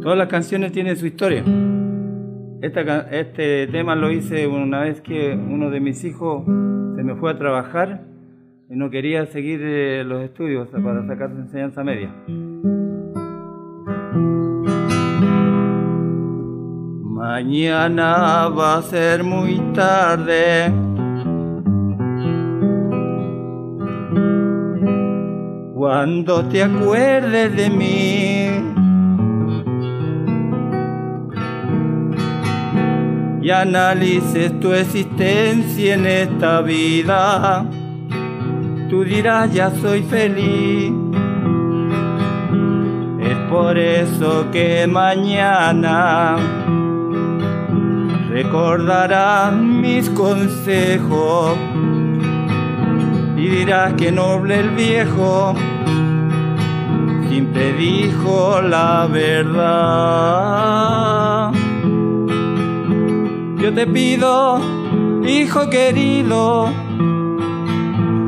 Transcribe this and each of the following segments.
Todas las canciones tienen su historia. Este tema lo hice una vez que uno de mis hijos se me fue a trabajar y no quería seguir los estudios para sacar su enseñanza media. Mañana va a ser muy tarde, cuando te acuerdes de mí y analices tu existencia en esta vida, tú dirás ya soy feliz. Es por eso que mañana recordarás mis consejos y dirás que noble el viejo siempre dijo la verdad. Yo te pido, hijo querido,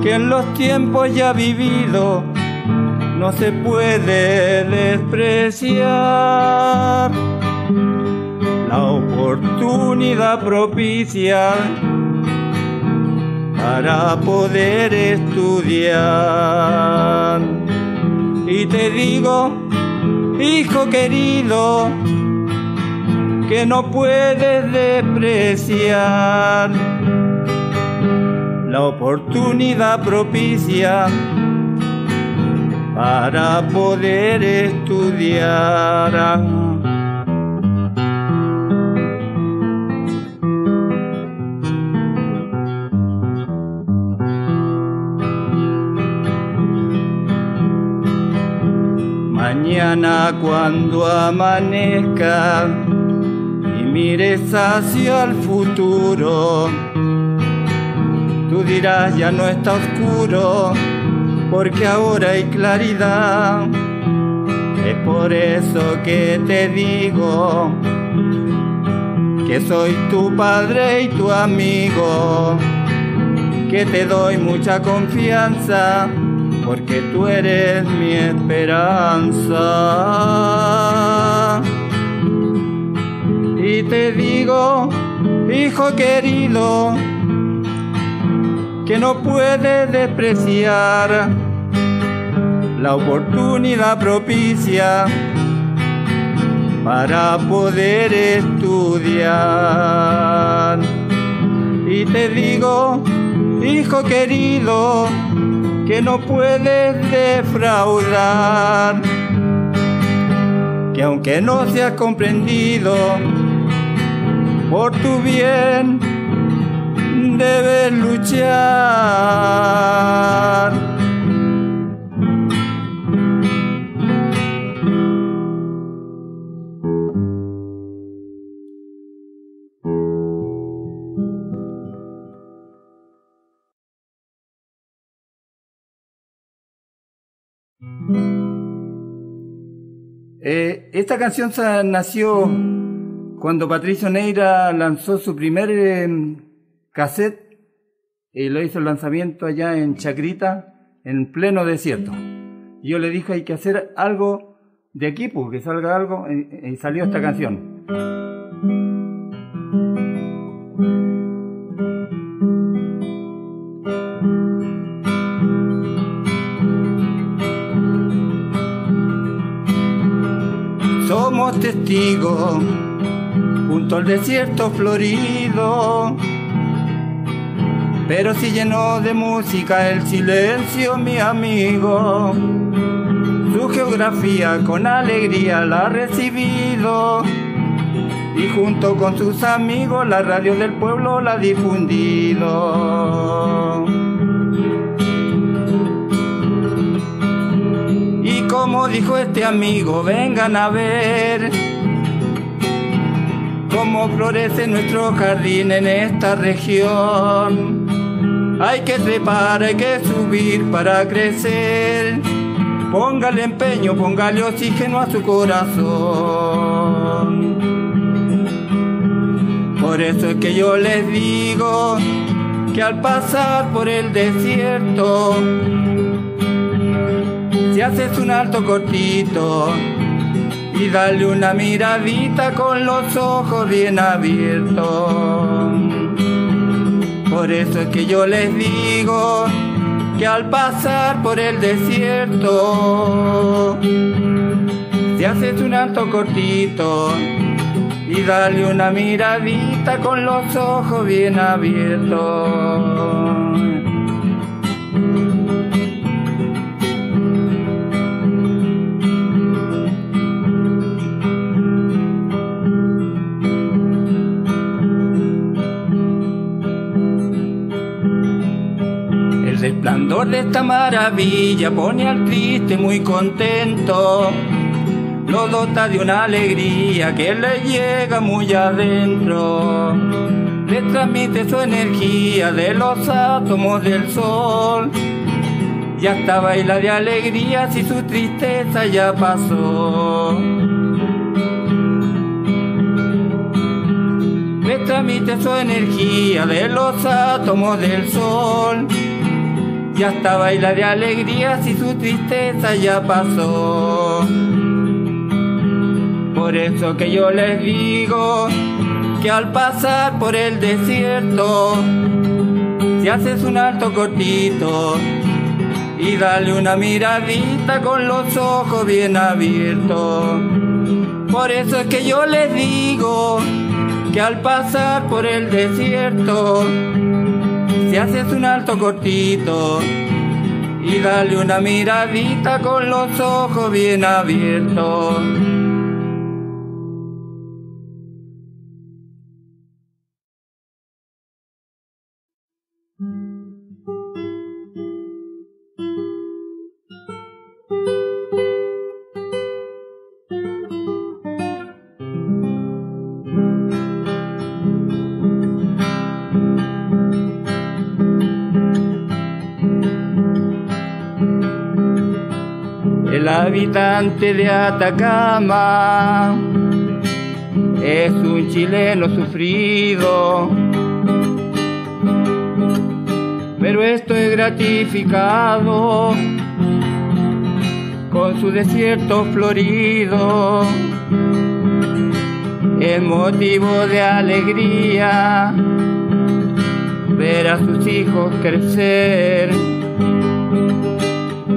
que en los tiempos ya vivido no se puede despreciar la oportunidad propicia para poder estudiar. Y te digo, hijo querido, que no puedes despreciar la oportunidad propicia para poder estudiar. Mañana cuando amanezca y mires hacia el futuro, tú dirás ya no está oscuro, porque ahora hay claridad. Es por eso que te digo que soy tu padre y tu amigo, que te doy mucha confianza, porque tú eres mi esperanza. Y te digo, hijo querido, que no puedes despreciar la oportunidad propicia para poder estudiar. Y te digo, hijo querido, que no puedes defraudar, que aunque no seas comprendido, por tu bien debes luchar. Esta canción nació cuando Patricio Neira lanzó su primer cassette, y lo hizo el lanzamiento allá en Chacrita, en pleno desierto. Yo le dije, hay que hacer algo de aquí, porque que salga algo, y salió esta canción. Somos testigos junto al desierto florido, pero si llenó de música el silencio, mi amigo. Su geografía con alegría la ha recibido, y junto con sus amigos la radio del pueblo la ha difundido. Y como dijo este amigo, vengan a ver cómo florece nuestro jardín en esta región. Hay que trepar, hay que subir para crecer. Póngale empeño, póngale oxígeno a su corazón. Por eso es que yo les digo que al pasar por el desierto, si haces un alto cortito y dale una miradita con los ojos bien abiertos. Por eso es que yo les digo que al pasar por el desierto, te haces un alto cortito y dale una miradita con los ojos bien abiertos. El resplandor de esta maravilla pone al triste muy contento, lo dota de una alegría que le llega muy adentro. Le transmite su energía de los átomos del sol, y hasta baila de alegría si su tristeza ya pasó. Le transmite su energía de los átomos del sol, y hasta baila de alegría si su tristeza ya pasó. Por eso que yo les digo que al pasar por el desierto, si haces un alto cortito y dale una miradita con los ojos bien abiertos. Por eso es que yo les digo que al pasar por el desierto, si haces un alto cortito y dale una miradita con los ojos bien abiertos. El habitante de Atacama es un chileno sufrido, pero estoy gratificado con su desierto florido. Es motivo de alegría ver a sus hijos crecer,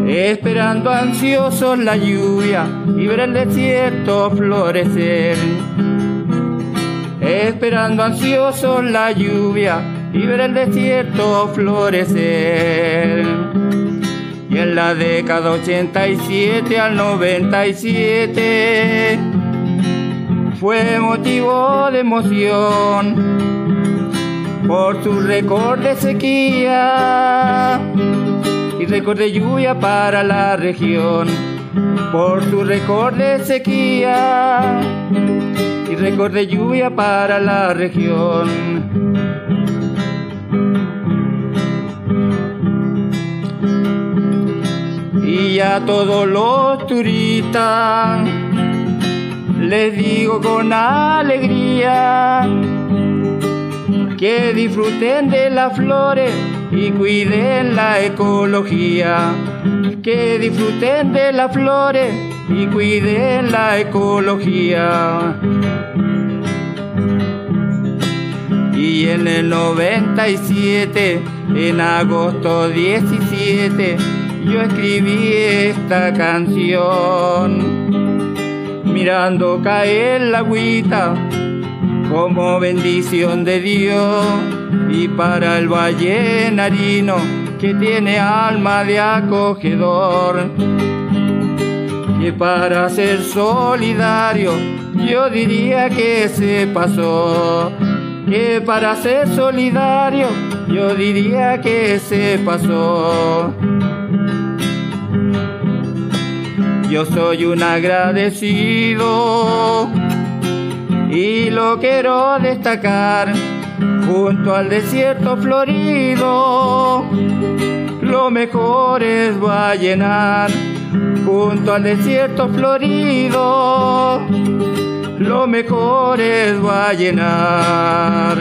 esperando ansiosos la lluvia y ver el desierto florecer. Esperando ansiosos la lluvia y ver el desierto florecer. Y en la década 87 al 97 fue motivo de emoción por su récord de sequía y récord de lluvia para la región, por su récord de sequía y récord de lluvia para la región. Y a todos los turistas les digo con alegría que disfruten de las flores y cuiden la ecología, que disfruten de las flores y cuiden la ecología. Y en el 97, en agosto 17, yo escribí esta canción, mirando caer la agüita como bendición de Dios. Y para el vallenarino que tiene alma de acogedor, que para ser solidario yo diría que se pasó, que para ser solidario yo diría que se pasó. Yo soy un agradecido y lo quiero destacar, junto al desierto florido lo mejor es vallenar. Junto al desierto florido lo mejor es vallenar.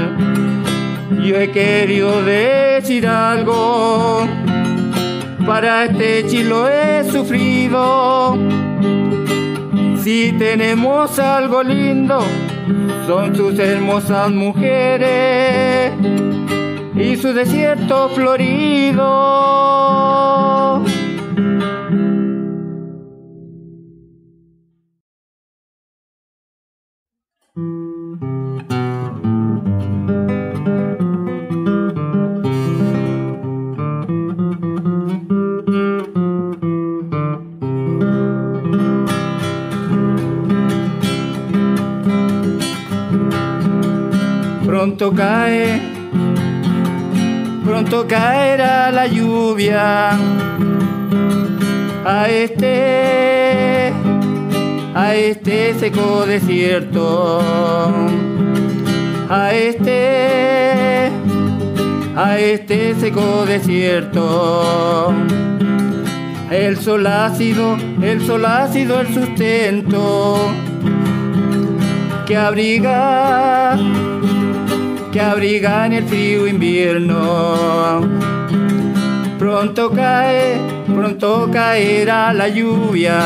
Yo he querido decir algo para este chilo he sufrido, Si tenemos algo lindo, son sus hermosas mujeres y su desierto florido. Pronto caerá la lluvia a este seco desierto, a este seco desierto. El sol ácido, el sustento que abriga en el frío invierno. Pronto caerá la lluvia.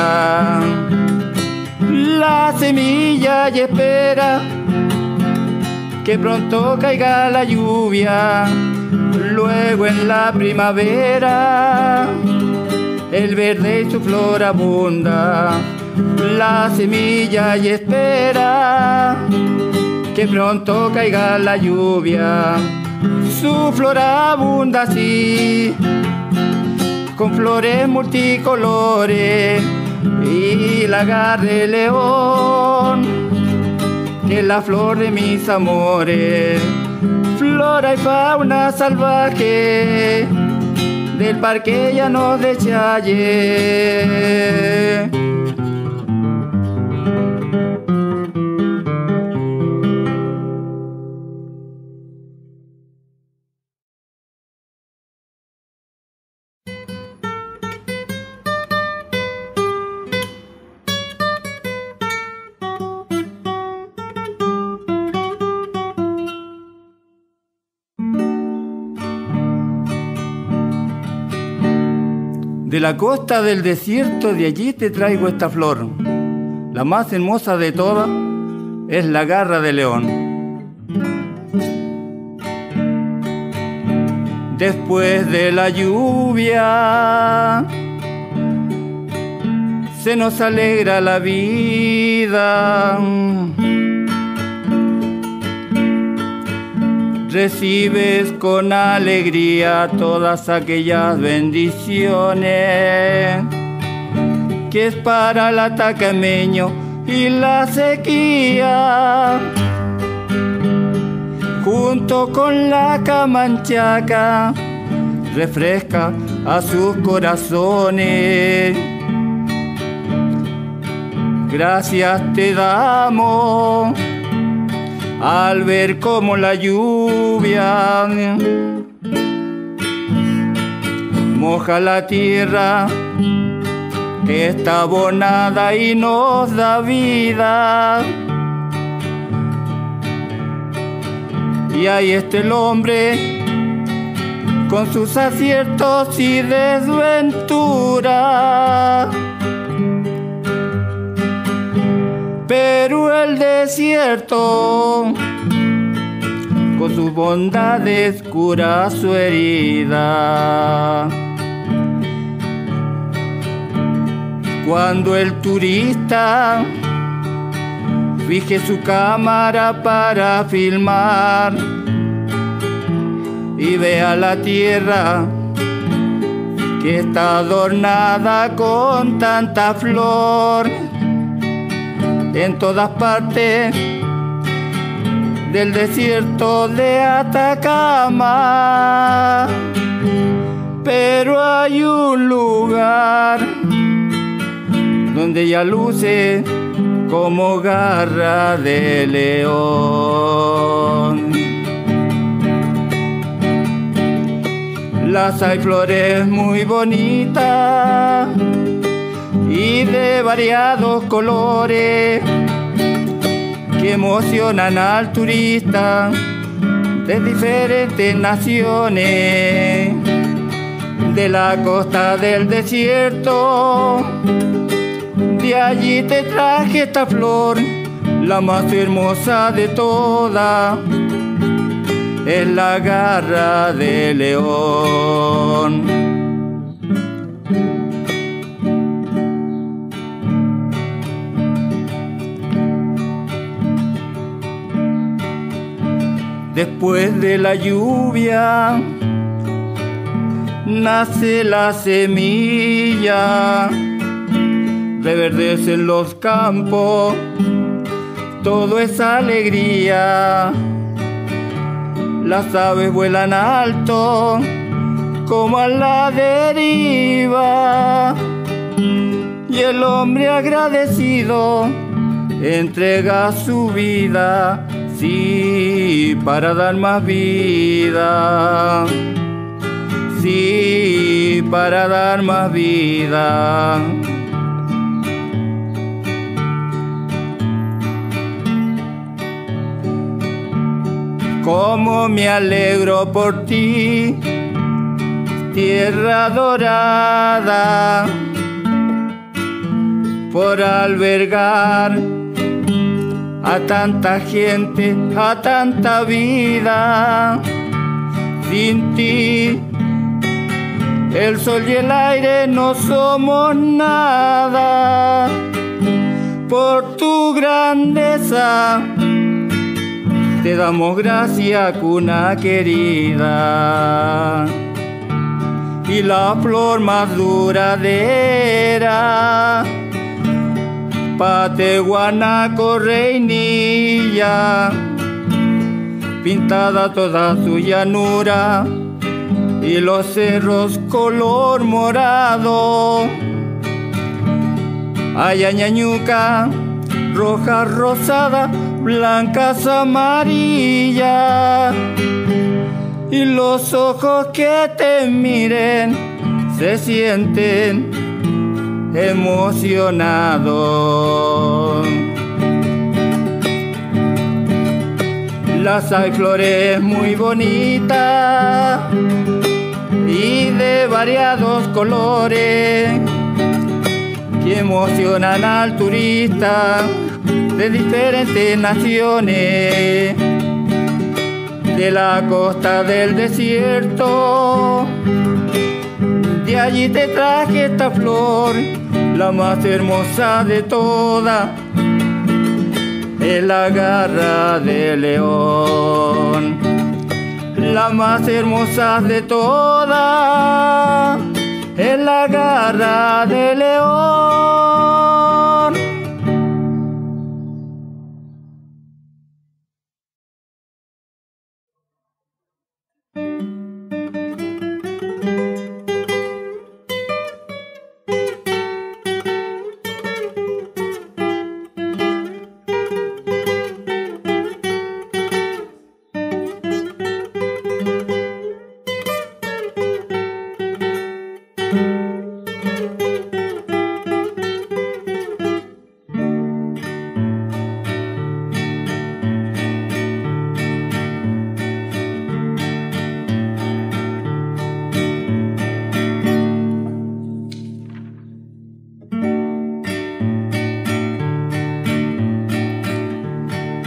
La semilla y espera que pronto caiga la lluvia. Luego en la primavera el verde y su flor abunda. La semilla y espera que pronto caiga la lluvia. Su flor abunda así, con flores multicolores, y la agarre león, que es la flor de mis amores. Flora y fauna salvaje del parque llano de Challe. De la costa del desierto de allí te traigo esta flor. La más hermosa de todas es la garra de león. Después de la lluvia se nos alegra la vida. Recibes con alegría todas aquellas bendiciones que es para el atacameño y la sequía. Junto con la camanchaca refresca a sus corazones. Gracias te damos al ver cómo la lluvia moja la tierra que está abonada y nos da vida. Y ahí está el hombre con sus aciertos y desventuras, pero el desierto con sus bondades cura su herida. Cuando el turista fije su cámara para filmar y vea la tierra que está adornada con tanta flor, en todas partes del desierto de Atacama. Pero hay un lugar donde ella luce como garra de león. Las hay flores muy bonitas y de variados colores que emocionan al turista de diferentes naciones. De la costa del desierto de allí te traje esta flor, la más hermosa de todas, es la garra de león. Después de la lluvia nace la semilla, reverdecen los campos, todo es alegría. Las aves vuelan alto como a la deriva, y el hombre agradecido entrega su vida, sí, para dar más vida, sí, para dar más vida. Cómo me alegro por ti, tierra dorada, por albergar a tanta gente, a tanta vida. Sin ti, el sol y el aire no somos nada. Por tu grandeza, te damos gracias, cuna querida. Y la flor más duradera, pateguanaco reinilla, pintada toda su llanura y los cerros color morado. Allá ñañuca, roja, rosada, blancas, amarillas, y los ojos que te miren se sienten emocionado. Las hay flores muy bonitas y de variados colores, que emocionan al turista de diferentes naciones, de la costa, del desierto. De allí te traje esta flor, la más hermosa de todas, es la garra de león. La más hermosa de todas, es la garra de león.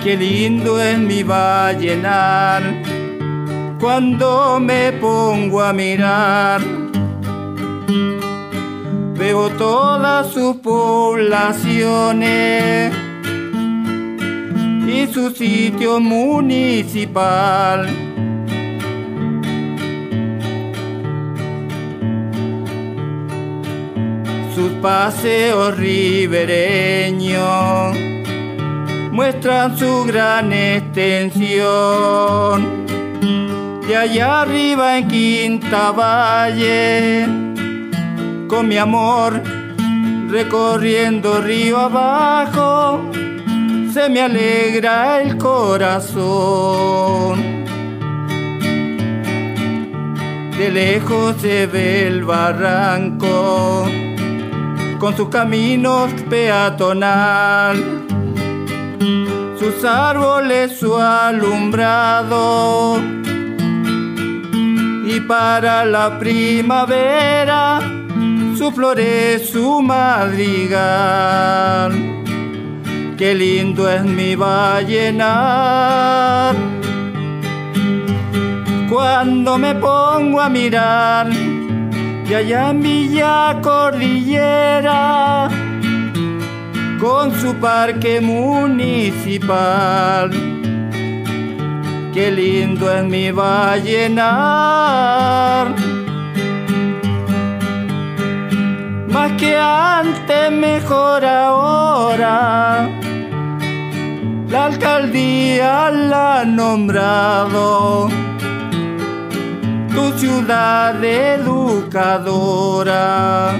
Qué lindo es mi vallenar, cuando me pongo a mirar, veo todas sus poblaciones y su sitio municipal. Sus paseos ribereños muestran su gran extensión. De allá arriba en Quinta Valle, con mi amor, recorriendo río abajo, se me alegra el corazón. De lejos se ve el barranco, con sus caminos peatonal, sus árboles, su alumbrado, y para la primavera, su su flores, su madrigal. Qué lindo es mi Vallenar. Cuando me pongo a mirar, y allá en Villa Cordillera, con su parque municipal, qué lindo es mi Vallenar. Más que antes, mejor ahora, la alcaldía la ha nombrado tu ciudad educadora.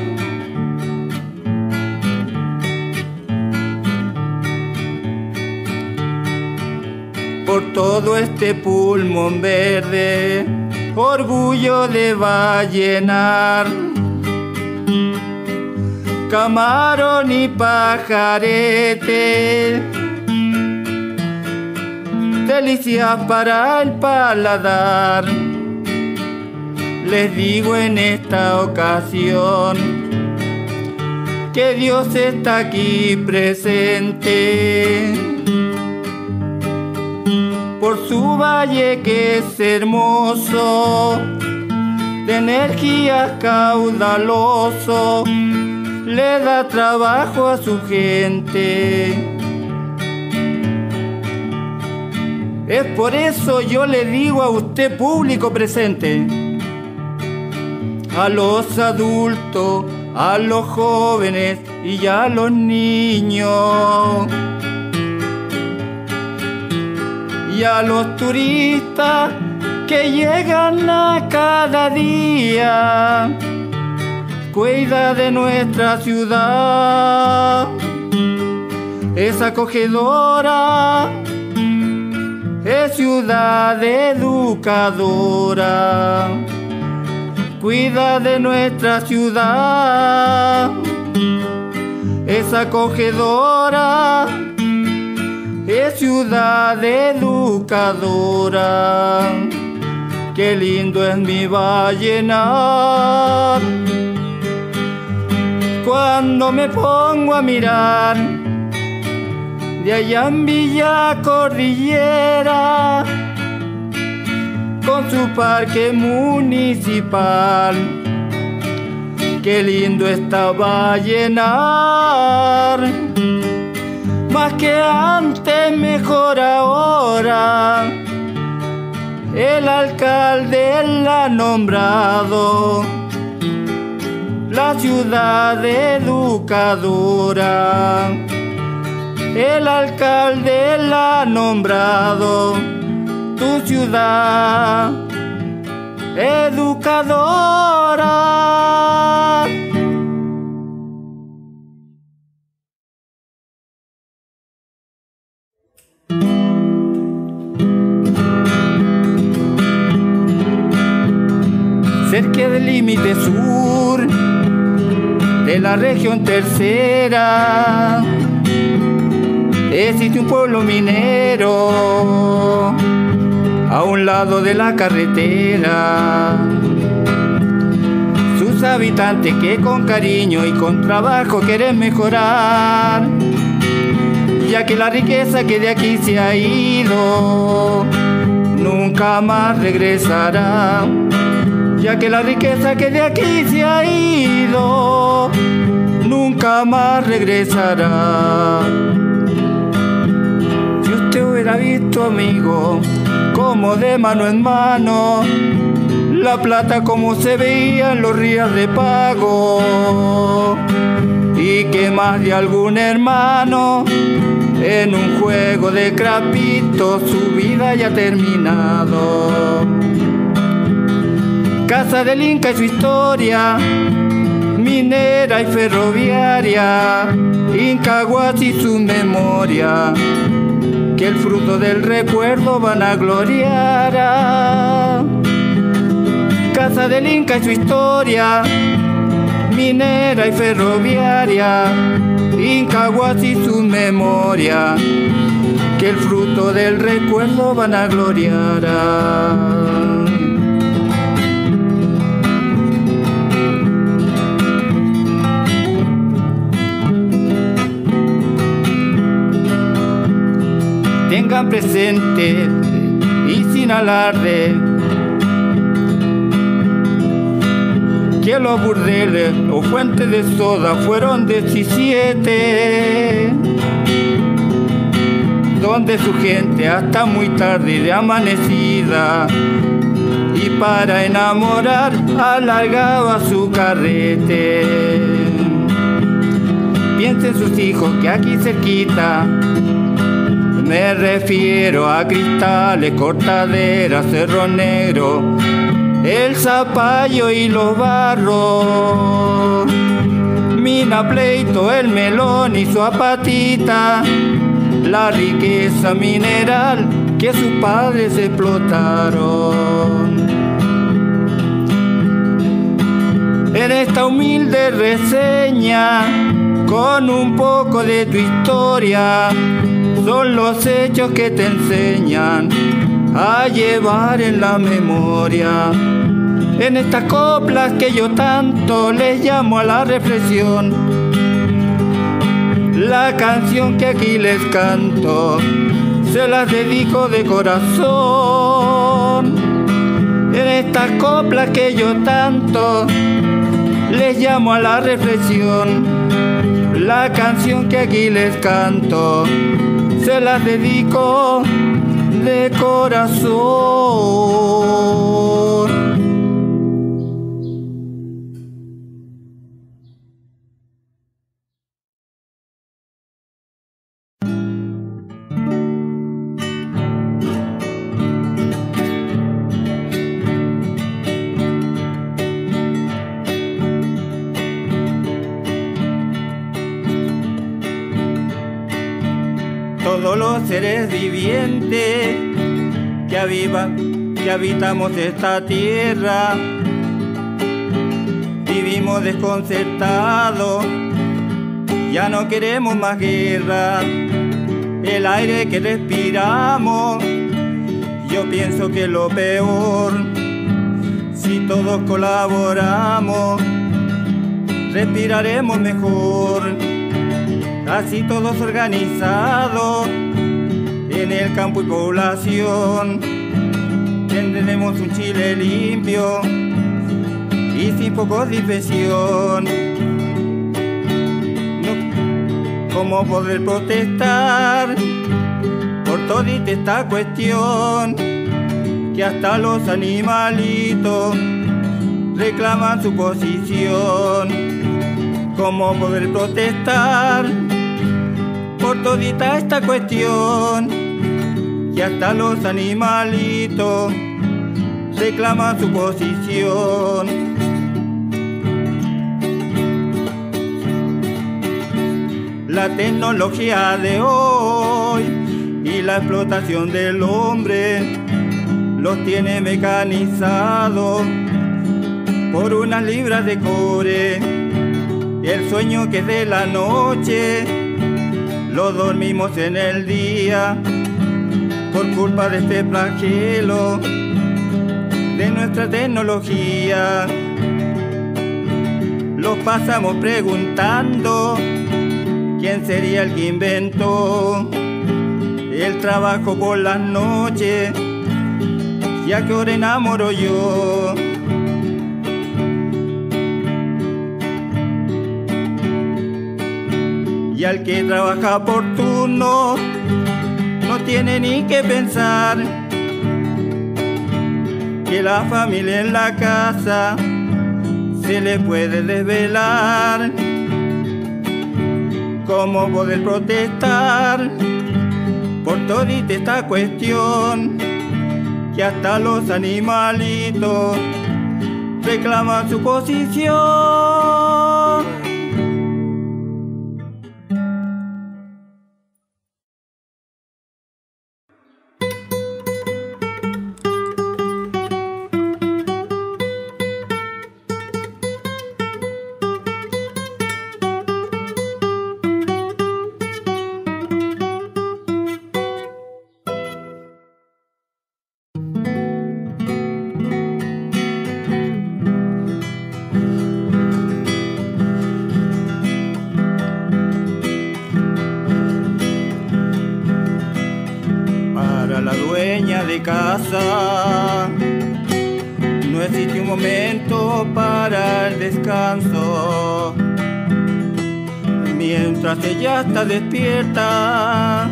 Por todo este pulmón verde, orgullo de Vallenar, camarón y pajarete, delicias para el paladar. Les digo en esta ocasión que Dios está aquí presente, por su valle que es hermoso, de energía caudaloso, le da trabajo a su gente. Es por eso yo le digo a usted, público presente, a los adultos, a los jóvenes y a los niños, y a los turistas que llegan a cada día, cuida de nuestra ciudad. Es acogedora, es ciudad educadora. Cuida de nuestra ciudad. Es acogedora, es ciudad educadora. Qué lindo es mi Vallenar. Cuando me pongo a mirar, de allá en Villa Cordillera, con su parque municipal, qué lindo está Vallenar. Más que antes, mejor ahora, el alcalde la ha nombrado la ciudad educadora. El alcalde la ha nombrado tu ciudad educadora. Cerca del límite sur de la región tercera existe un pueblo minero a un lado de la carretera. Sus habitantes que con cariño y con trabajo quieren mejorar, ya que la riqueza que de aquí se ha ido nunca más regresará. Ya que la riqueza que de aquí se ha ido nunca más regresará. Si usted hubiera visto, amigo, como de mano en mano la plata como se veía en los ríos de pago, y que más de algún hermano en un juego de crapito su vida haya terminado. Casa del Inca y su historia, minera y ferroviaria, Incahuasi y su memoria, que el fruto del recuerdo van a gloriar. Casa del Inca y su historia, minera y ferroviaria, Incahuasi y su memoria, que el fruto del recuerdo van a gloriar. tengan presente y sin alarde que los burdeles o fuentes de soda fueron 17, donde su gente hasta muy tarde de amanecida y para enamorar alargaba su carrete. Piensen sus hijos que aquí cerquita, me refiero a Cristales, Cortaderas, Cerro Negro, El Zapallo y Los Barros, Mina Pleito, El Melón y su Apatita, la riqueza mineral que sus padres explotaron. En esta humilde reseña, con un poco de tu historia, son los hechos que te enseñan a llevar en la memoria. En estas coplas que yo tanto les llamo a la reflexión, la canción que aquí les canto se las dedico de corazón. En estas coplas que yo tanto les llamo a la reflexión, la canción que aquí les canto se las dedico de corazón. Todos los seres vivientes que habitamos esta tierra, vivimos desconcertados, ya no queremos más guerra. El aire que respiramos, yo pienso que es lo peor. Si todos colaboramos, respiraremos mejor. Así todos organizados en el campo y población, tendremos un Chile limpio y sin pocos diversión. No, ¿cómo poder protestar por toda esta cuestión? Que hasta los animalitos reclaman su posición. ¿Cómo poder protestar por todita esta cuestión? Y hasta los animalitos reclaman su posición. La tecnología de hoy y la explotación del hombre los tiene mecanizados por unas libras de cobre. El sueño que es de la noche lo dormimos en el día por culpa de este flagelo de nuestra tecnología. Los pasamos preguntando quién sería el que inventó el trabajo por las noches, ya que ahora enamoro yo. Y al que trabaja por turno no tiene ni que pensar que la familia en la casa se le puede desvelar. ¿Cómo poder protestar por todita esta cuestión? Que hasta los animalitos reclaman su posición. la dueña de casa. No existe un momento para el descanso. Mientras ella está despierta,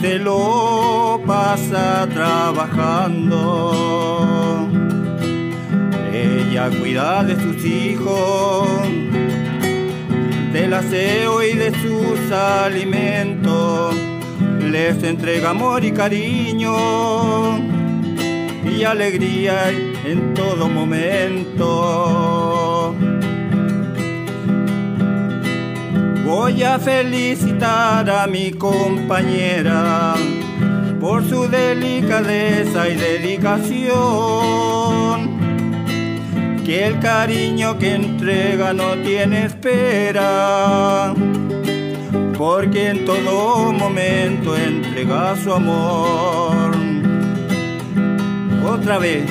se lo pasa trabajando. Ella cuida de sus hijos, del aseo y de sus alimentos. Les entrega amor y cariño y alegría en todo momento. Voy a felicitar a mi compañera por su delicadeza y dedicación, que el cariño que entrega no tiene espera, porque en todo momento entrega su amor. Otra vez.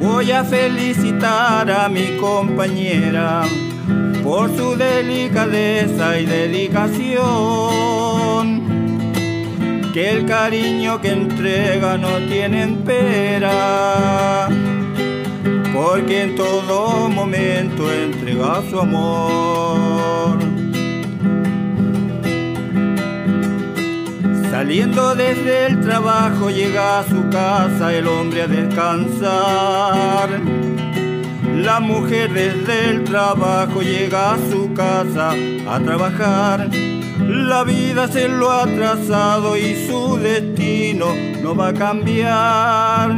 Voy a felicitar a mi compañera por su delicadeza y dedicación, que el cariño que entrega no tiene espera, porque en todo momento entrega su amor. Saliendo desde el trabajo llega a su casa el hombre a descansar. La mujer desde el trabajo llega a su casa a trabajar. La vida se lo ha trazado y su destino no va a cambiar,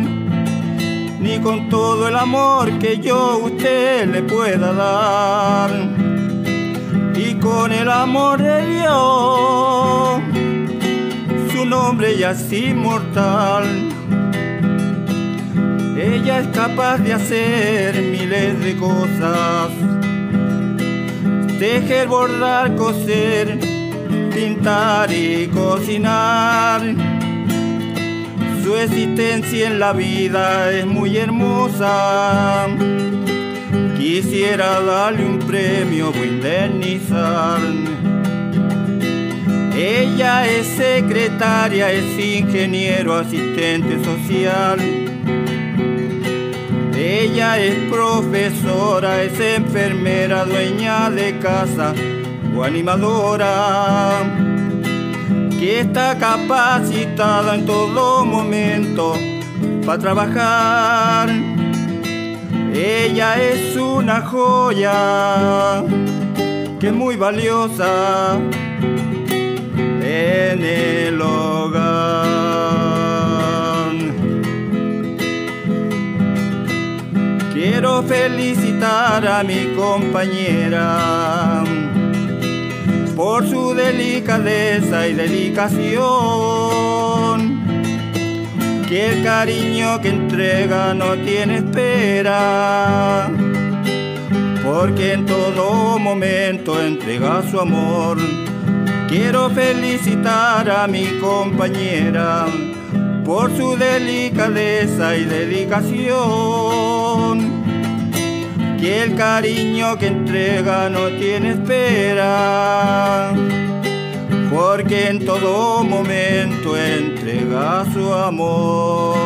ni con todo el amor que yo a usted le pueda dar. Y con el amor de Dios, su nombre ya es inmortal. Ella es capaz de hacer miles de cosas: tejer, bordar, coser, pintar y cocinar. Su existencia en la vida es muy hermosa. Quisiera darle un premio o indemnizar. Ella es secretaria, es ingeniero, asistente social. Ella es profesora, es enfermera, dueña de casa o animadora. Que está capacitada en todo momento para trabajar. Ella es una joya que es muy valiosa en el hogar. Quiero felicitar a mi compañera por su delicadeza y dedicación, que el cariño que entrega no tiene espera, porque en todo momento entrega su amor. Quiero felicitar a mi compañera por su delicadeza y dedicación, que el cariño que entrega no tiene espera, porque en todo momento entrega su amor.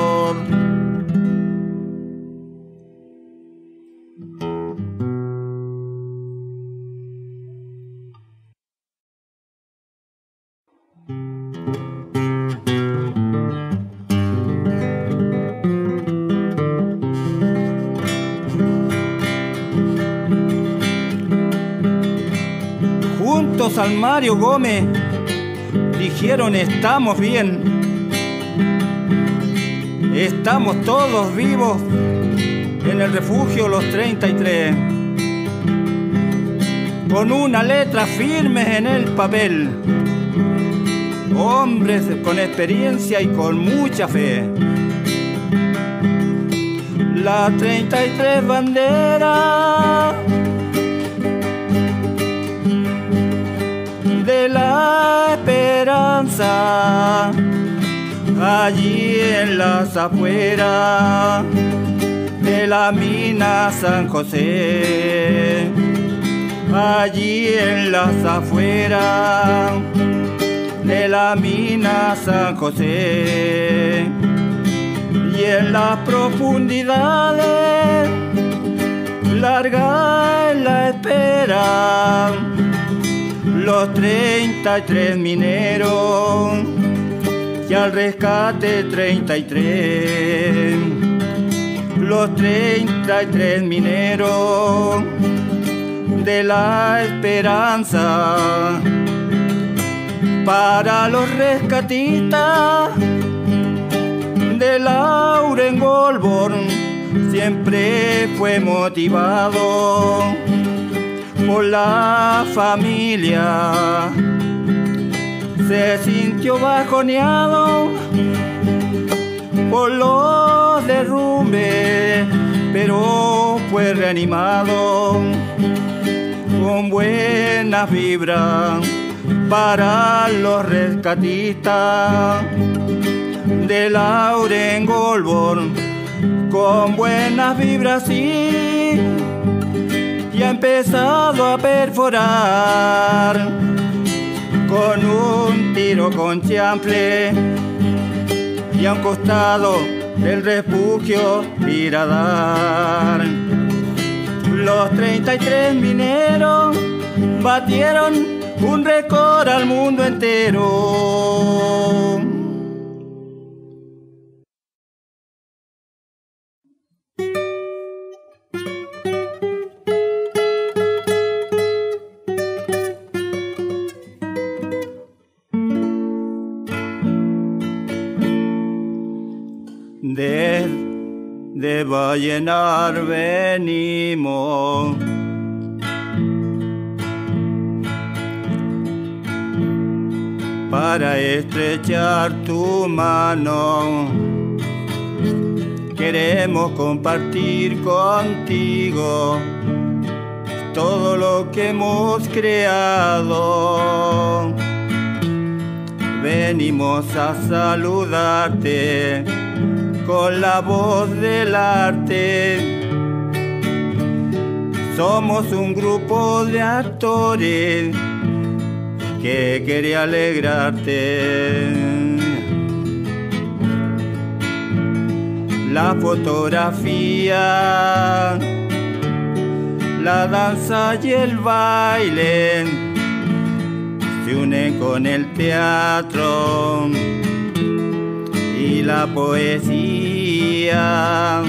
Al Mario Gómez dijeron: estamos bien, estamos todos vivos en el refugio Los 33, con una letra firme en el papel, hombres con experiencia y con mucha fe. La 33 bandera de la esperanza, allí en las afueras de la mina San José, allí en las afueras de la camina San José, y en las profundidades larga es la espera. Los 33 mineros y al rescate 33. Los 33 mineros de la esperanza. Para los rescatistas de Laurence Golborn siempre fue motivado por la familia. Se sintió bajoneado por los derrumbes, pero fue reanimado con buenas vibras. Para los rescatistas de Laurence Golborn, con buenas vibras sí, y ha empezado a perforar con un tiro con chanfle y a un costado del refugio ir a dar. Los 33 mineros batieron un récord al mundo entero. Desde Vallenar venimos, para estrechar tu mano, queremos compartir contigo todo lo que hemos creado. Venimos a saludarte con la voz del arte. Somos un grupo de actores que quería alegrarte. La fotografía, la danza y el baile se unen con el teatro y la poesía.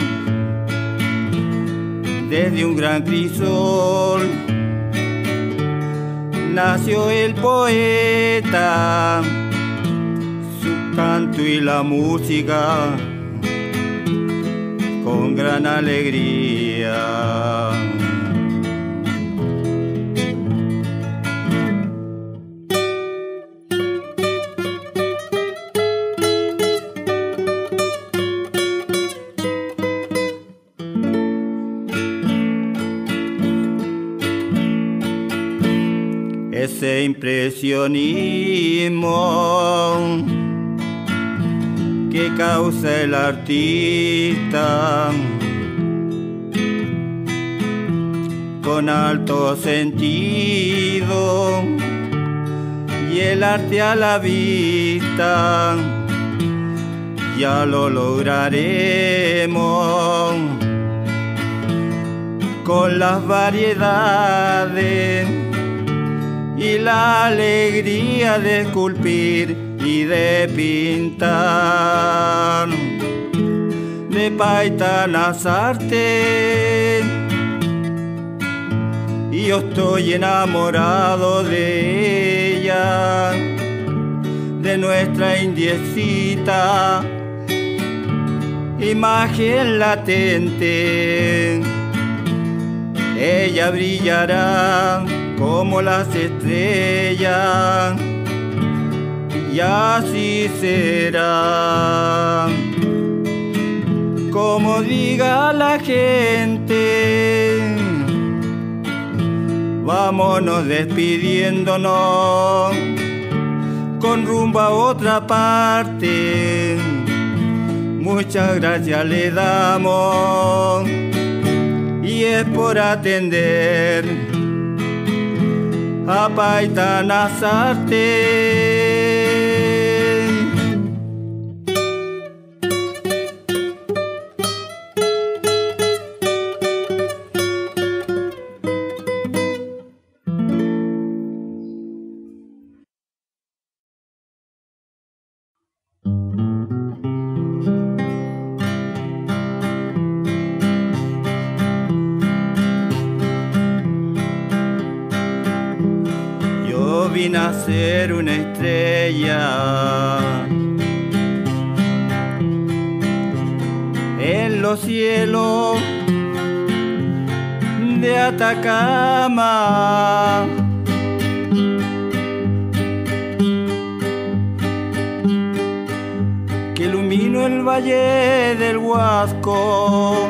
Desde un gran crisol nació el poeta, su canto y la música con gran alegría. Ese impresionismo que causa el artista, con alto sentido y el arte a la vista, ya lo lograremos con las variedades y la alegría de esculpir y de pintar. De Paitanasarte, y yo estoy enamorado de ella, de nuestra indiecita, imagen latente. Ella brillará como las estrellas, y así será. Como diga la gente, vámonos despidiéndonos con rumbo a otra parte. Muchas gracias le damos, y es por atender a Paitanasarte. sin hacer una estrella. En los cielos de Atacama, que iluminó el valle del Huasco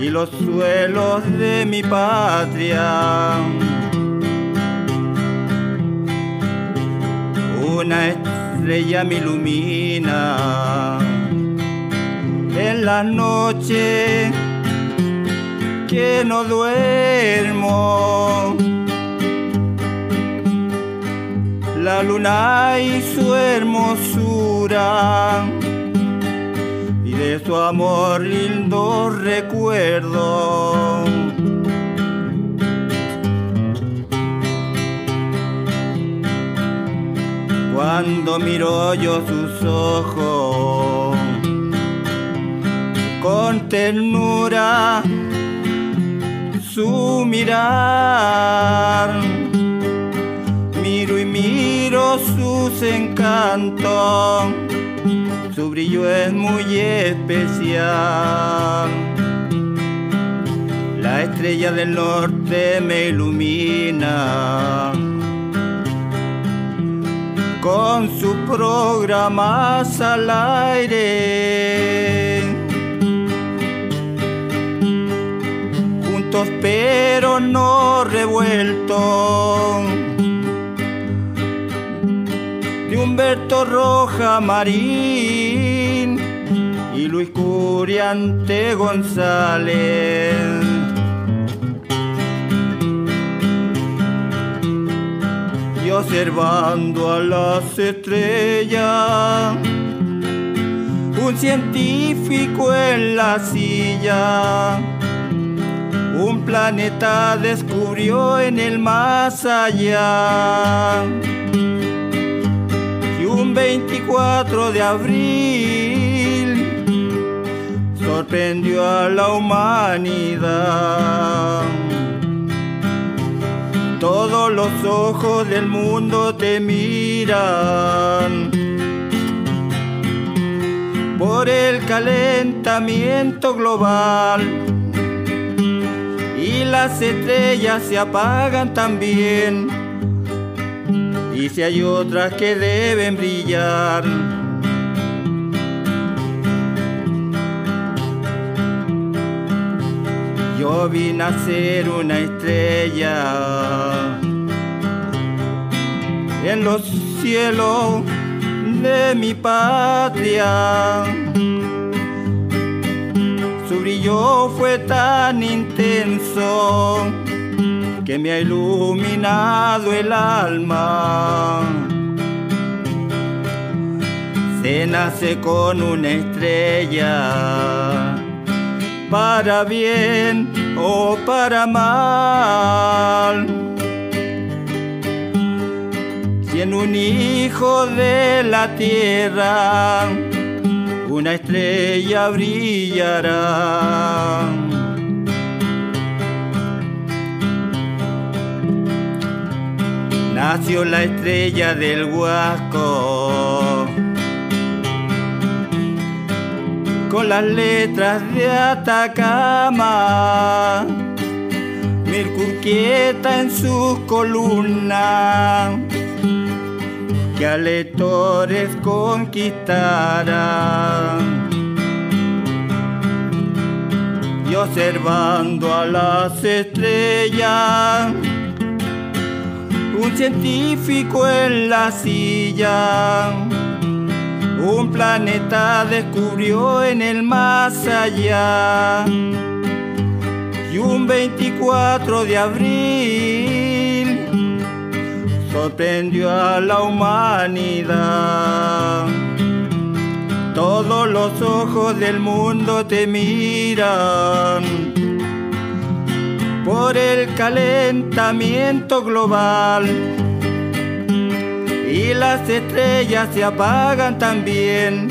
y los suelos de mi patria. Una estrella me ilumina en las noches que no duermo. La luna y su hermosura y de su amor lindo recuerdo. Cuando miro yo sus ojos con ternura, su mirar, miro y miro sus encantos, su brillo es muy especial. La estrella del norte me ilumina con sus programas al aire. Juntos pero no revueltos, de Humberto Roja Marín y Luis Curiante González. Y observando a las estrellas, un científico en la silla, un planeta descubrió en el más allá. Y un 24 de abril sorprendió a la humanidad. Todos los ojos del mundo te miran por el calentamiento global, y las estrellas se apagan también, y si hay otras que deben brillar. Yo vi nacer una estrella en los cielos de mi patria. Su brillo fue tan intenso que me ha iluminado el alma. Se nace con una estrella, para bien o para mal. Si en un hijo de la tierra una estrella brillará. Nació la estrella del Huasco con las letras de Atacama, Mircuquieta en sus columnas, que a lectores conquistara. Y observando a las estrellas, un científico en la silla, un planeta descubrió en el más allá. Y un 24 de abril sorprendió a la humanidad. Todos los ojos del mundo te miran por el calentamiento global, y las estrellas se apagan también,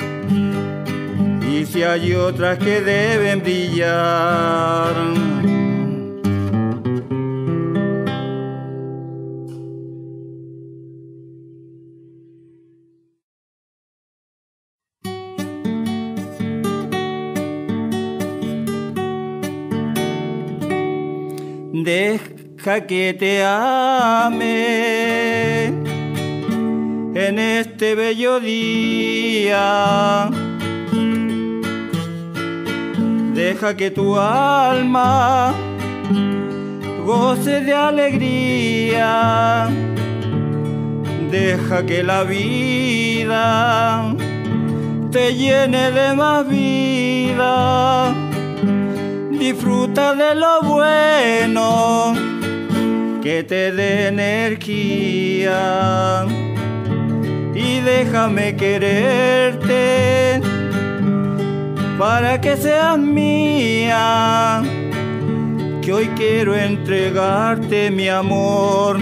y si hay otras que deben brillar. deja que te ame en este bello día. Deja que tu alma goce de alegría. Deja que la vida te llene de más vida. Disfruta de lo bueno que te dé energía. Y déjame quererte para que seas mía, que hoy quiero entregarte mi amor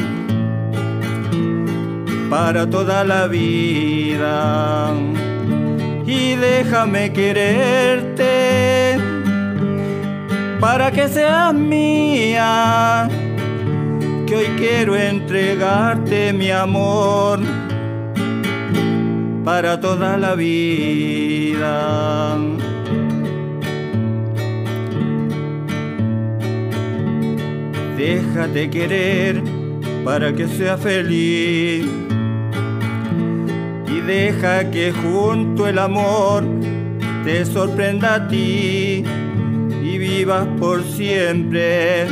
para toda la vida. Y déjame quererte para que seas mía, que hoy quiero entregarte mi amor para toda la vida. Déjate querer para que seas feliz. Y deja que junto el amor te sorprenda a ti y vivas por siempre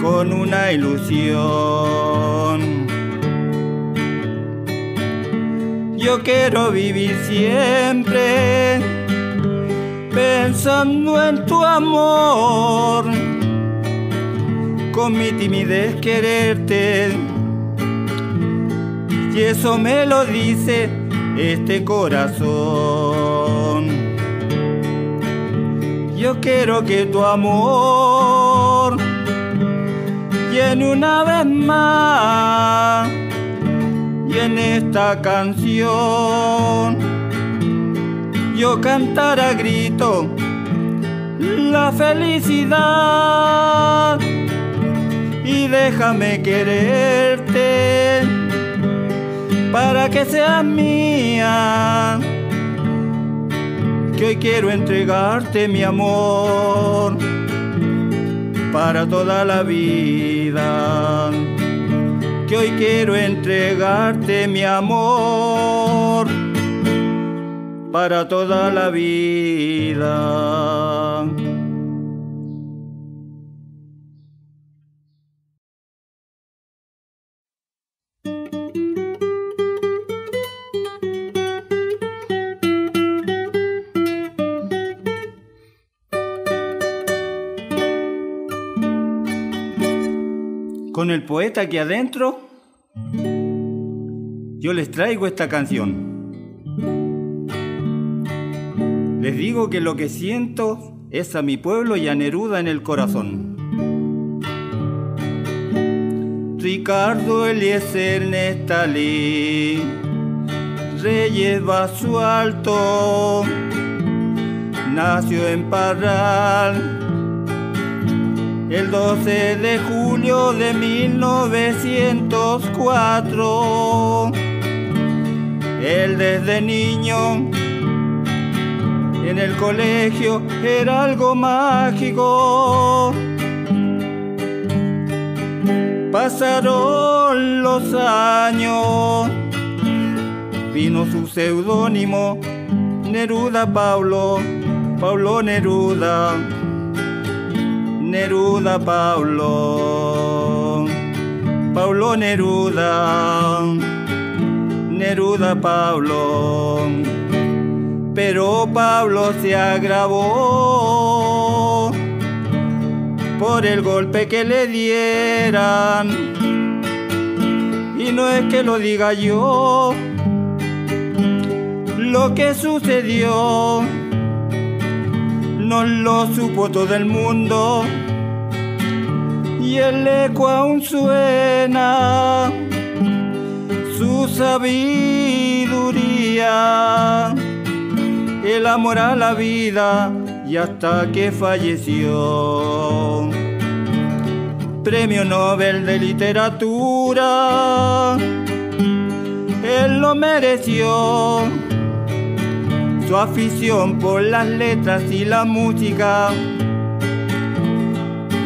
con una ilusión. Yo quiero vivir siempre pensando en tu amor. Con mi timidez quererte, y eso me lo dice este corazón. Yo quiero que tu amor llene una vez más, y en esta canción yo cantar a grito la felicidad. Y déjame quererte para que seas mía, que hoy quiero entregarte mi amor para toda la vida. Que hoy quiero entregarte mi amor para toda la vida. Con el poeta aquí adentro, yo les traigo esta canción. Les digo que lo que siento es a mi pueblo y a Neruda en el corazón. Ricardo Eliecer Neftalí Reyes Basoalto nació en Parral el 12 de julio de 1904. Él desde niño en el colegio era algo mágico. Pasaron los años, vino su seudónimo Neruda Pablo, Pablo Neruda, Neruda Pablo, Pablo Neruda, Neruda Pablo. Pero Pablo se agravó por el golpe que le dieran. Y no es que lo diga yo, lo que sucedió no lo supo todo el mundo, y el eco aún suena su sabiduría, el amor a la vida, y hasta que falleció. Premio Nobel de Literatura, él lo mereció. Su afición por las letras y la música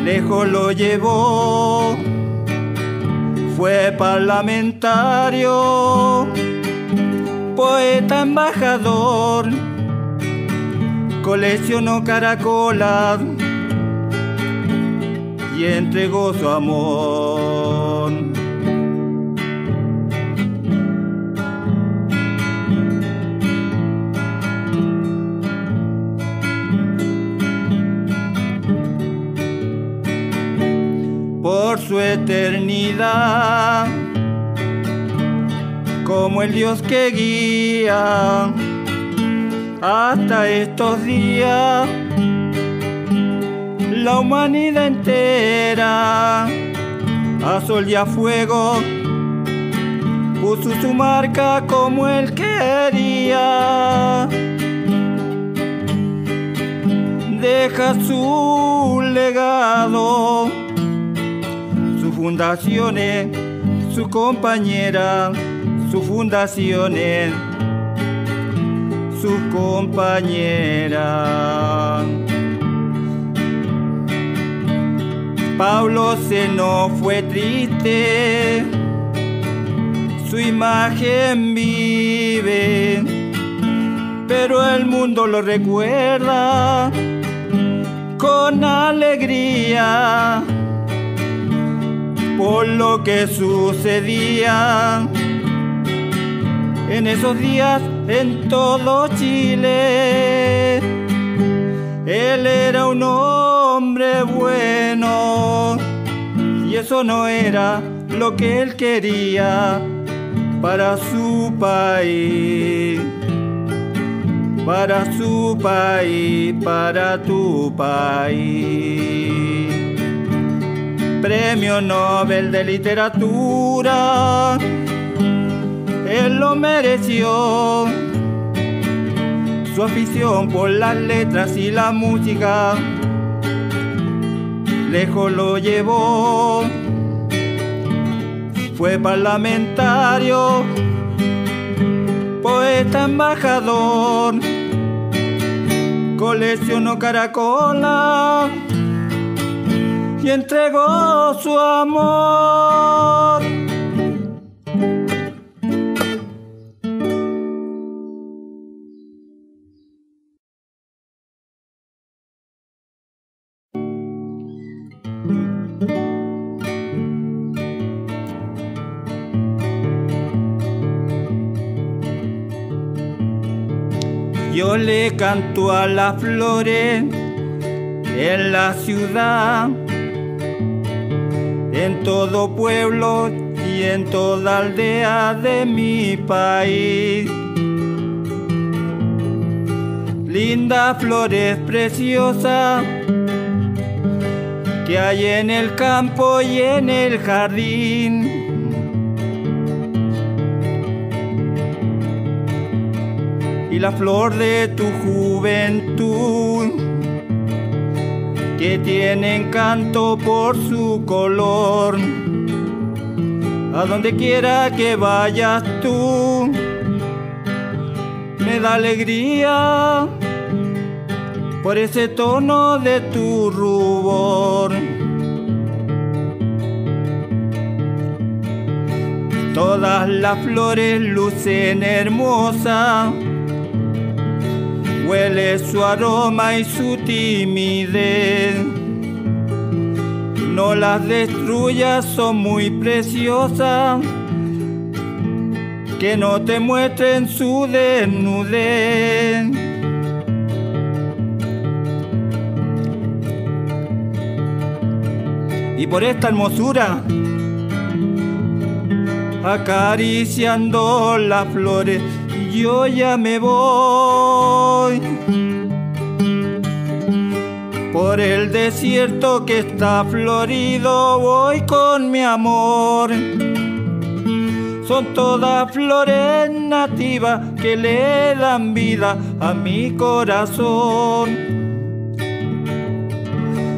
lejos lo llevó. Fue parlamentario, poeta, embajador, coleccionó caracolas y entregó su amor. Por su eternidad, como el Dios que guía, hasta estos días la humanidad entera a sol y a fuego puso su marca como él quería. Deja su legado, sus fundaciones, su compañera, sus fundaciones, sus compañeras. Pablo se nos fue triste, su imagen vive, pero el mundo lo recuerda con alegría por lo que sucedía en esos días en todo Chile. Él era un hombre bueno, y eso no era lo que él quería para su país, para su país, para tu país. Premio Nobel de Literatura, él lo mereció. Su afición por las letras y la música lejos lo llevó. Fue parlamentario, poeta, embajador, coleccionó caracolas y entregó su amor. Yo le canto a las flores en la ciudad, en todo pueblo y en toda aldea de mi país. Lindas flores preciosas que hay en el campo y en el jardín. Y la flor de tu juventud, que tiene encanto por su color. A donde quiera que vayas tú, me da alegría por ese tono de tu rubor. Todas las flores lucen hermosas, huele su aroma y su timidez. No las destruyas, son muy preciosas, que no te muestren su desnudez. Y por esta hermosura, acariciando las flores, yo ya me voy por el desierto que está florido. Voy con mi amor, son todas flores nativas que le dan vida a mi corazón.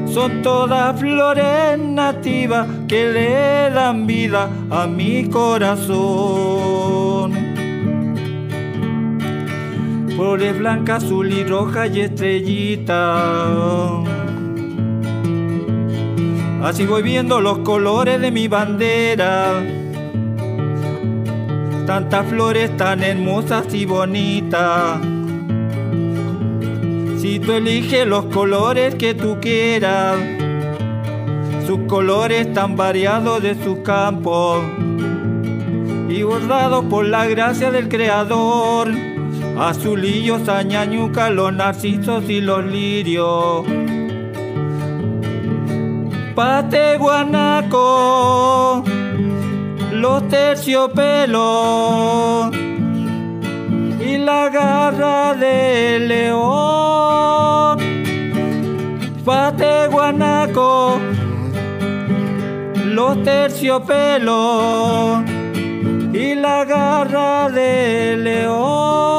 Son todas flores nativas que le dan vida a mi corazón. Flores blanca, azul y roja y estrellita. así voy viendo los colores de mi bandera. Tantas flores tan hermosas y bonitas. Si tú eliges los colores que tú quieras, sus colores tan variados de sus campos y bordados por la gracia del Creador, azulillos, añañucas, los narcisos y los lirios. Pate guanaco, los terciopelos y la garra del león. Pate guanaco, los terciopelos y la garra del león.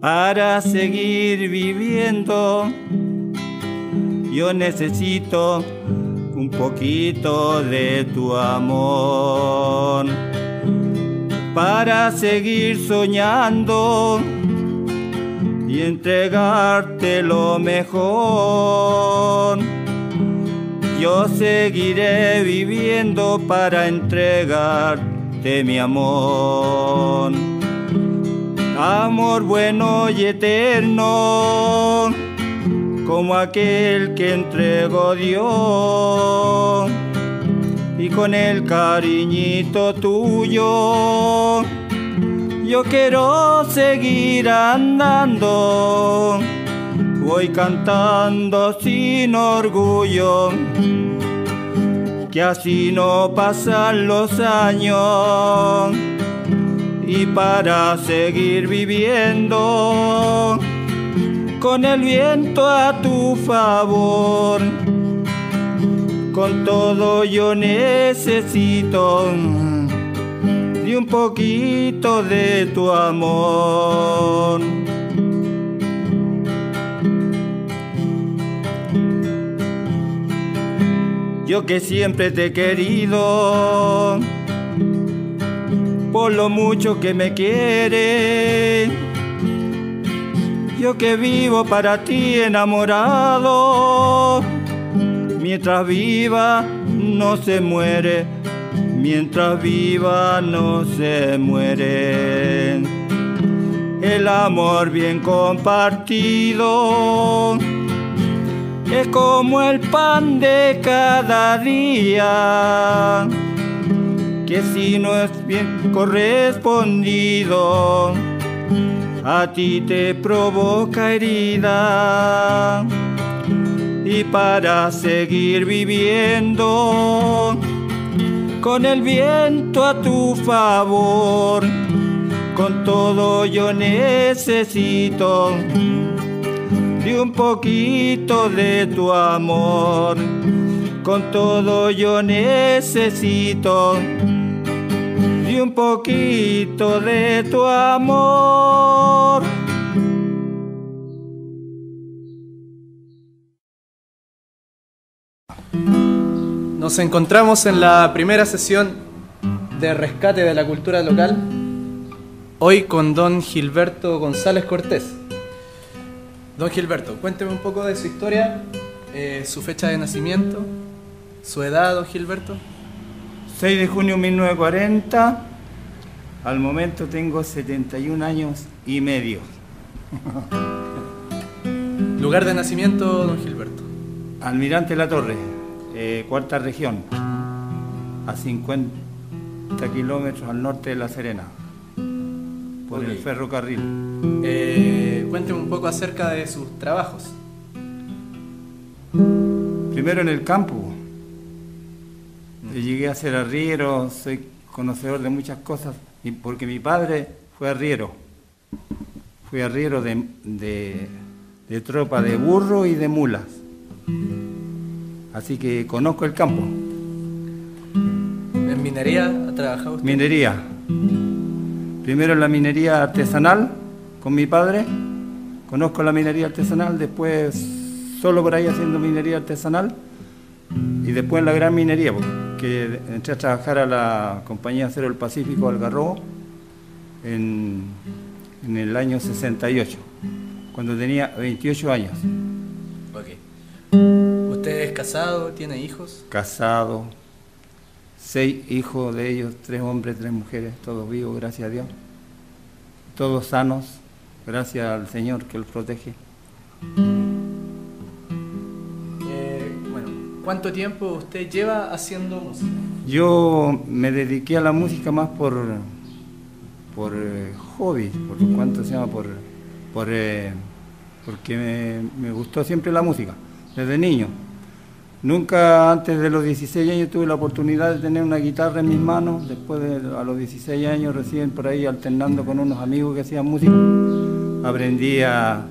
Para seguir viviendo, yo necesito un poquito de tu amor. Para seguir soñando y entregarte lo mejor, yo seguiré viviendo para entregarte mi amor. Amor bueno y eterno, como aquel que entregó Dios. Y con el cariñito tuyo, yo quiero seguir andando. Voy cantando sin orgullo, que así no pasan los años. Y para seguir viviendo, con el viento a tu favor, con todo yo necesito de un poquito de tu amor. Yo que siempre te he querido, por lo mucho que me quieres, yo que vivo para ti enamorado. Mientras viva no se muere, mientras viva no se muere. El amor bien compartido es como el pan de cada día, que si no es bien correspondido, a ti te provoca herida. Y para seguir viviendo, con el viento a tu favor, con todo yo necesito de un poquito de tu amor. Con todo yo necesito de un poquito de tu amor. Nos encontramos en la primera sesión de rescate de la cultura local, hoy con don Gilberto González Cortés. Don Gilberto, cuénteme un poco de su historia, su fecha de nacimiento, su edad, don Gilberto. 6 de junio de 1940, al momento tengo 71 años y medio. ¿Lugar de nacimiento, don Gilberto? Almirante La Torre, cuarta región, a 50 kilómetros al norte de La Serena, por el ferrocarril. Cuénteme un poco acerca de sus trabajos. Primero en el campo. Llegué a ser arriero, soy conocedor de muchas cosas, porque mi padre fue arriero. Fui arriero de tropa de burro y de mulas. Así que conozco el campo. ¿En minería ha trabajado usted? Minería. Primero en la minería artesanal con mi padre. Conozco la minería artesanal, después solo por ahí haciendo minería artesanal. Y después en la gran minería, que entré a trabajar a la compañía Acero del Pacífico Algarrobo en el año 68, cuando tenía 28 años. Okay. ¿Usted es casado? ¿Tiene hijos? Casado, 6 hijos de ellos, 3 hombres, 3 mujeres, todos vivos, gracias a Dios. Todos sanos, gracias al Señor que los protege. ¿Cuánto tiempo usted lleva haciendo música? Yo me dediqué a la música más por hobby, porque me gustó siempre la música, desde niño. Nunca antes de los 16 años tuve la oportunidad de tener una guitarra en mis manos. Después, a los 16 años, recién por ahí alternando con unos amigos que hacían música, aprendí a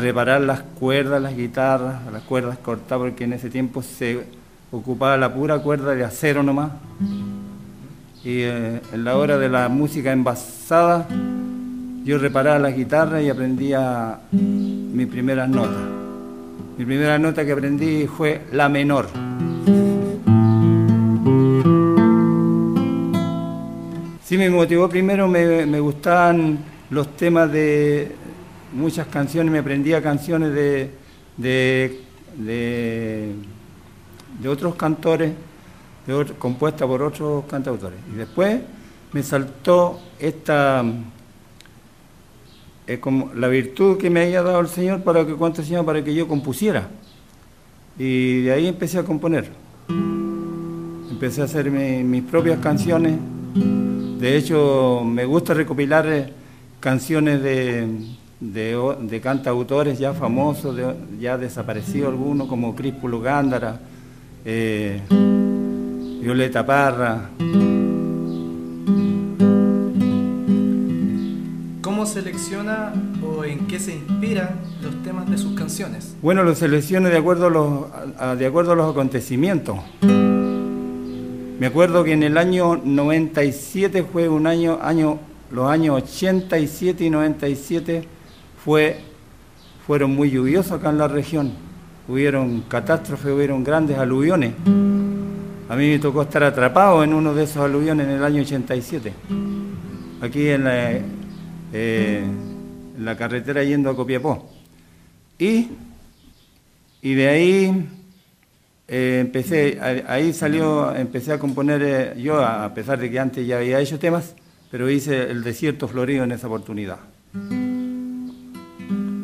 reparar las cuerdas, las guitarras, las cuerdas cortadas, porque en ese tiempo se ocupaba la pura cuerda de acero nomás. Y en la hora de la música envasada, yo reparaba las guitarras y aprendía mis primeras notas. Mi primera nota que aprendí fue la menor. Sí, me motivó primero, me gustaban los temas de muchas canciones, me aprendía canciones de otros cantores, compuestas por otros cantautores. Y después me saltó como la virtud que me había dado el Señor para que yo compusiera. Y de ahí empecé a componer. Empecé a hacer mis propias canciones. De hecho, me gusta recopilar canciones de cantautores ya famosos, ya desaparecidos algunos, como Crispulo Gándara, Violeta Parra. ¿Cómo selecciona o en qué se inspiran los temas de sus canciones? Bueno, los selecciono de acuerdo a los acontecimientos. Me acuerdo que en el año 97 fue un año, los años 87 y 97 fueron muy lluviosos acá en la región. Hubieron catástrofes, hubieron grandes aluviones. A mí me tocó estar atrapado en uno de esos aluviones en el año 87. Aquí en la carretera yendo a Copiapó. Y de ahí empecé a componer yo, a pesar de que antes ya había hecho temas, pero hice El Desierto Florido en esa oportunidad.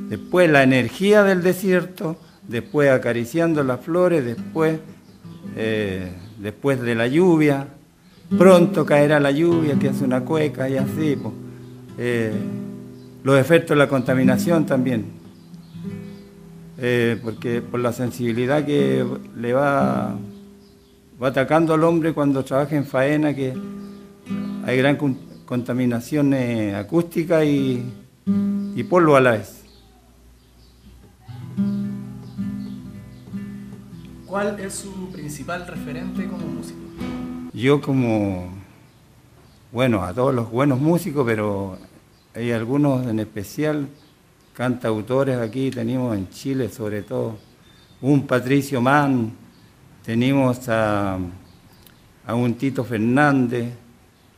Después La Energía del Desierto, después Acariciando las Flores, después de la Lluvia, Pronto Caerá la Lluvia, que hace una cueca y así. Los efectos de la contaminación también, porque por la sensibilidad que le va atacando al hombre cuando trabaja en faena, que hay gran contaminación acústica y polvo a la vez. ¿Cuál es su principal referente como músico? Yo a todos los buenos músicos, pero hay algunos en especial, cantautores aquí, tenemos en Chile sobre todo, un Patricio Mann, tenemos a un Tito Fernández,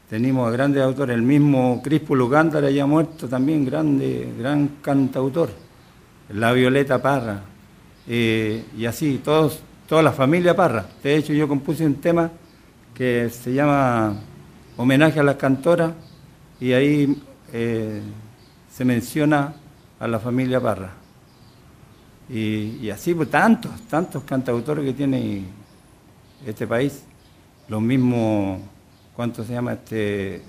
tenemos a grandes autores, el mismo Crispulo Gándara ya muerto también, gran cantautor, la Violeta Parra, y así, toda la familia Parra. De hecho, yo compuse un tema que se llama Homenaje a las Cantoras, y ahí se menciona a la familia Parra. Y así, pues, tantos cantautores que tiene este país. Lo mismo, ¿cuánto se llama este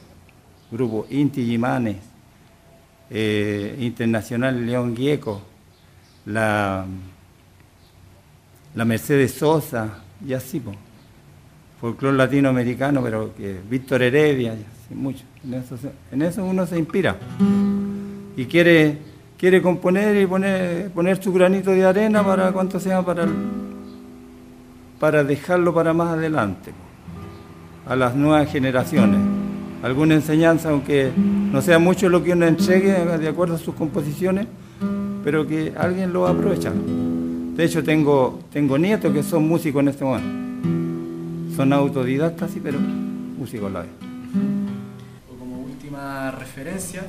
grupo? Inti Jimanes, Internacional León Guieco, la Mercedes Sosa, y así, pues. Folclor latinoamericano, pero que Víctor Heredia, sí, mucho. En eso uno se inspira y quiere componer y poner su granito de arena para dejarlo para más adelante, a las nuevas generaciones. Alguna enseñanza, aunque no sea mucho lo que uno entregue de acuerdo a sus composiciones, pero que alguien lo aprovecha. De hecho, tengo nietos que son músicos en este momento. Son autodidactas, sí, pero músicos la vez. Como última referencia,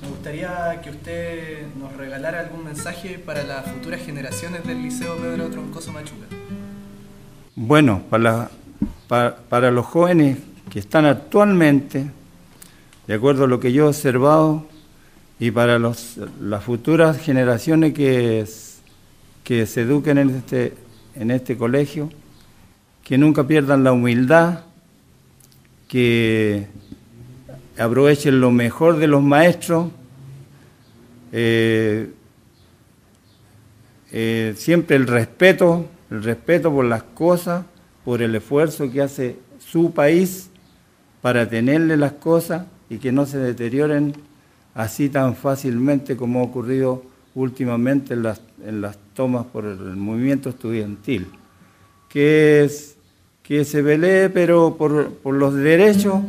me gustaría que usted nos regalara algún mensaje para las futuras generaciones del Liceo Pedro Troncoso Machuca. Bueno, para los jóvenes que están actualmente, de acuerdo a lo que yo he observado, y para las futuras generaciones que se eduquen en este colegio, que nunca pierdan la humildad, que aprovechen lo mejor de los maestros, siempre el respeto por las cosas, por el esfuerzo que hace su país para tenerle las cosas y que no se deterioren así tan fácilmente como ha ocurrido últimamente en las tomas por el movimiento estudiantil. Que se pelee pero por los derechos,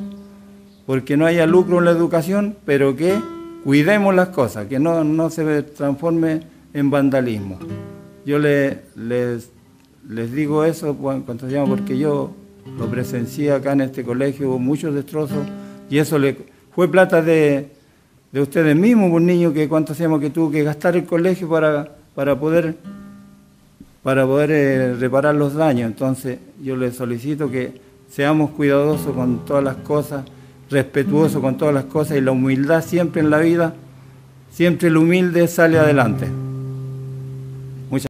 porque no haya lucro en la educación, pero que cuidemos las cosas, que no se transforme en vandalismo. Yo les digo eso cuando se llama, porque yo lo presencié acá en este colegio, hubo muchos destrozos, y eso fue plata de ustedes mismos, un niño que tuvo que gastar el colegio para poder reparar los daños. Entonces yo les solicito que seamos cuidadosos con todas las cosas, respetuosos con todas las cosas, y la humildad siempre en la vida, siempre el humilde sale adelante.